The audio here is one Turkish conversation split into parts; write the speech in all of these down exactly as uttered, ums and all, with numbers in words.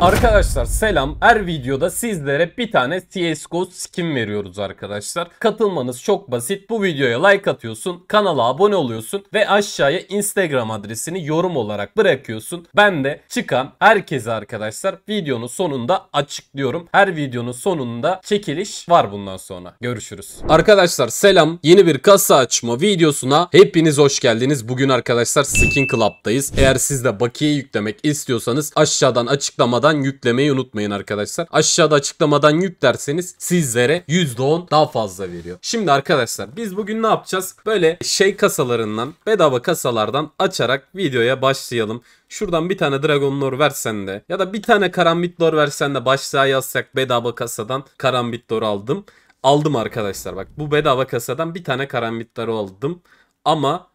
Arkadaşlar selam. Her videoda sizlere bir tane C S G O skin veriyoruz arkadaşlar. Katılmanız çok basit. Bu videoya like atıyorsun, kanala abone oluyorsun ve aşağıya Instagram adresini yorum olarak bırakıyorsun. Ben de çıkan herkese arkadaşlar videonun sonunda açıklıyorum. Her videonun sonunda çekiliş var bundan sonra. Görüşürüz. Arkadaşlar selam. Yeni bir kasa açma videosuna hepiniz hoş geldiniz. Bugün arkadaşlar Skin Club'dayız. Eğer siz de bakiye yüklemek istiyorsanız aşağıdan açıklamada yüklemeyi unutmayın arkadaşlar. Aşağıda açıklamadan yüklerseniz sizlere yüzde on daha fazla veriyor. Şimdi arkadaşlar biz bugün ne yapacağız? Böyle şey kasalarından, bedava kasalardan açarak videoya başlayalım. Şuradan bir tane Dragon Lore versen de ya da bir tane Karambit Lore versen de başlığa yazsak bedava kasadan Karambit Lore aldım. Aldım arkadaşlar, bak bu bedava kasadan bir tane Karambit Lore aldım. Ama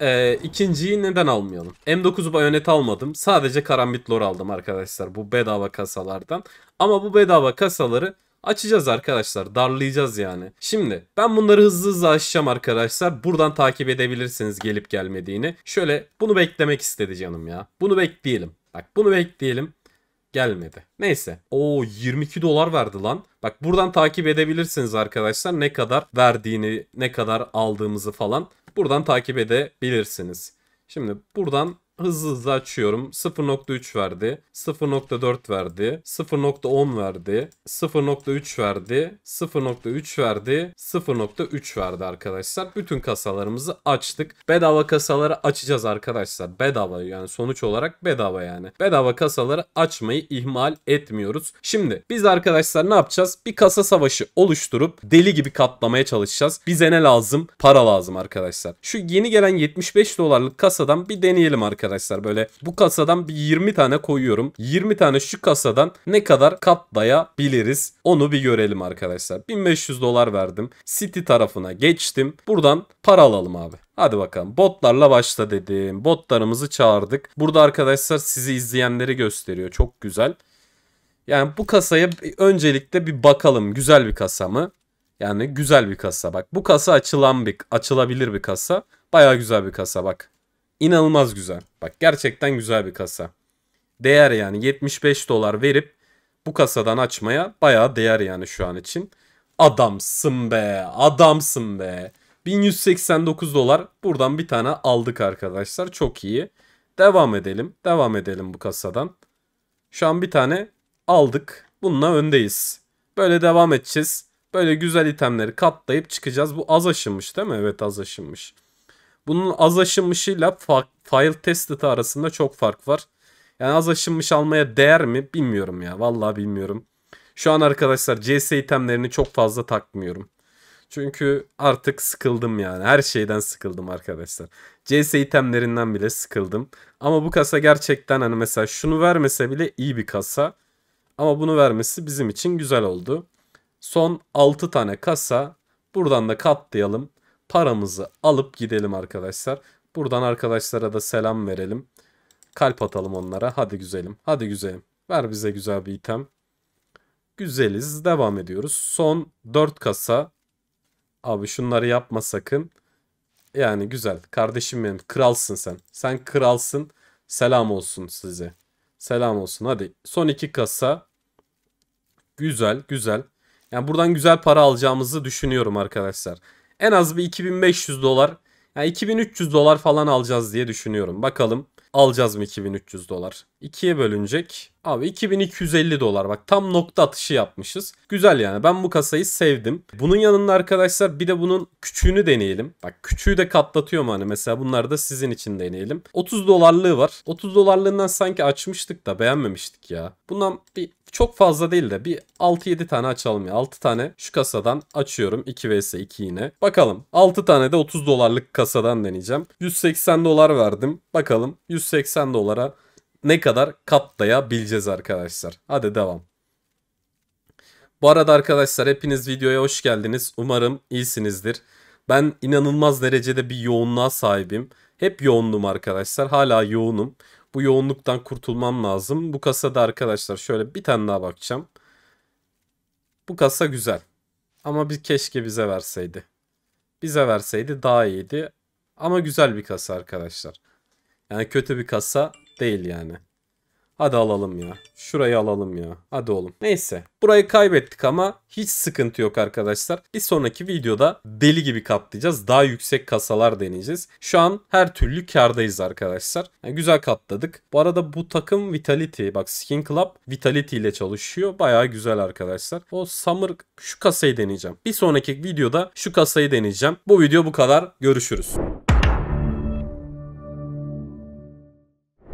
Ee, ikinciyi neden almayalım? M dokuz bayonet almadım. Sadece Karambit Lore aldım arkadaşlar bu bedava kasalardan. Ama bu bedava kasaları açacağız arkadaşlar. Darlayacağız yani. Şimdi ben bunları hızlı hızlı açacağım arkadaşlar. Buradan takip edebilirsiniz gelip gelmediğini. Şöyle bunu beklemek istedi canım ya. Bunu bekleyelim. Bak bunu bekleyelim. Gelmedi. Neyse. Oo, yirmi iki dolar verdi lan. Bak buradan takip edebilirsiniz arkadaşlar. Ne kadar verdiğini, ne kadar aldığımızı falan. Buradan takip edebilirsiniz. Şimdi buradan hızlı hızlı açıyorum. sıfır nokta üç verdi. sıfır nokta dört verdi. sıfır nokta on verdi. sıfır nokta üç verdi. sıfır nokta üç verdi. sıfır nokta üç verdi arkadaşlar. Bütün kasalarımızı açtık. Bedava kasaları açacağız arkadaşlar. Bedava yani, sonuç olarak bedava yani. Bedava kasaları açmayı ihmal etmiyoruz. Şimdi biz arkadaşlar ne yapacağız? Bir kasa savaşı oluşturup deli gibi katlamaya çalışacağız. Bize ne lazım? Para lazım arkadaşlar. Şu yeni gelen yetmiş beş dolarlık kasadan bir deneyelim arkadaşlar. Arkadaşlar böyle bu kasadan bir yirmi tane koyuyorum. yirmi tane şu kasadan ne kadar katlayabiliriz onu bir görelim arkadaşlar. bin beş yüz dolar verdim. City tarafına geçtim. Buradan para alalım abi. Hadi bakalım, botlarla başla dedim. Botlarımızı çağırdık. Burada arkadaşlar sizi izleyenleri gösteriyor. Çok güzel. Yani bu kasaya öncelikle bir bakalım. Güzel bir kasa mı? Yani güzel bir kasa. Bak bu kasa açılan bir, açılabilir bir kasa. Bayağı güzel bir kasa bak. İnanılmaz güzel. Bak gerçekten güzel bir kasa. Değer yani, yetmiş beş dolar verip bu kasadan açmaya bayağı değer yani şu an için. Adamsın be. Adamsın be. bin yüz seksen dokuz dolar buradan bir tane aldık arkadaşlar. Çok iyi. Devam edelim. Devam edelim bu kasadan. Şu an bir tane aldık. Bununla öndeyiz. Böyle devam edeceğiz. Böyle güzel itemleri katlayıp çıkacağız. Bu az aşınmış değil mi? Evet az aşınmış. Bunun az aşınmışıyla file tested'ı arasında çok fark var. Yani az aşınmış almaya değer mi bilmiyorum ya. Vallahi bilmiyorum. Şu an arkadaşlar C S itemlerini çok fazla takmıyorum. Çünkü artık sıkıldım yani. Her şeyden sıkıldım arkadaşlar. C S itemlerinden bile sıkıldım. Ama bu kasa gerçekten hani mesela şunu vermese bile iyi bir kasa. Ama bunu vermesi bizim için güzel oldu. Son altı tane kasa. Buradan da katlayalım. Paramızı alıp gidelim arkadaşlar. Buradan arkadaşlara da selam verelim. Kalp atalım onlara. Hadi güzelim. Hadi güzelim. Ver bize güzel bir item. Güzeliz. Devam ediyoruz. Son dört kasa. Abi şunları yapma sakın. Yani güzel. Kardeşim benim. Kralsın sen. Sen kralsın. Selam olsun size. Selam olsun. Hadi. Son iki kasa. Güzel. Güzel. Yani buradan güzel para alacağımızı düşünüyorum arkadaşlar. En az bir iki bin beş yüz dolar, yani iki bin üç yüz dolar falan alacağız diye düşünüyorum. Bakalım alacağız mı iki bin üç yüz dolar? ikiye bölünecek. Abi iki bin iki yüz elli dolar, bak tam nokta atışı yapmışız. Güzel yani, ben bu kasayı sevdim. Bunun yanında arkadaşlar bir de bunun küçüğünü deneyelim. Bak küçüğü de katlatıyor mu hani, mesela bunları da sizin için deneyelim. otuz dolarlığı var. otuz dolarlığından sanki açmıştık da beğenmemiştik ya. Bundan bir çok fazla değil de bir altı yedi tane açalım ya. altı tane şu kasadan açıyorum. iki vs iki yine. Bakalım altı tane de otuz dolarlık kasadan deneyeceğim. yüz seksen dolar verdim. Bakalım yüz seksen dolara ne kadar katlayabileceğiz arkadaşlar. Hadi devam. Bu arada arkadaşlar hepiniz videoya hoş geldiniz. Umarım iyisinizdir. Ben inanılmaz derecede bir yoğunluğa sahibim. Hep yoğundum arkadaşlar. Hala yoğunum. Bu yoğunluktan kurtulmam lazım. Bu kasada arkadaşlar şöyle bir tane daha bakacağım. Bu kasa güzel. Ama bir keşke bize verseydi. Bize verseydi daha iyiydi. Ama güzel bir kasa arkadaşlar. Yani kötü bir kasa değil yani. Hadi alalım ya. Şurayı alalım ya. Hadi oğlum. Neyse. Burayı kaybettik ama hiç sıkıntı yok arkadaşlar. Bir sonraki videoda deli gibi katlayacağız. Daha yüksek kasalar deneyeceğiz. Şu an her türlü kardayız arkadaşlar. Yani güzel katladık. Bu arada bu takım Vitality. Bak Skin Club Vitality ile çalışıyor. Bayağı güzel arkadaşlar. O Summer şu kasayı deneyeceğim. Bir sonraki videoda şu kasayı deneyeceğim. Bu video bu kadar. Görüşürüz.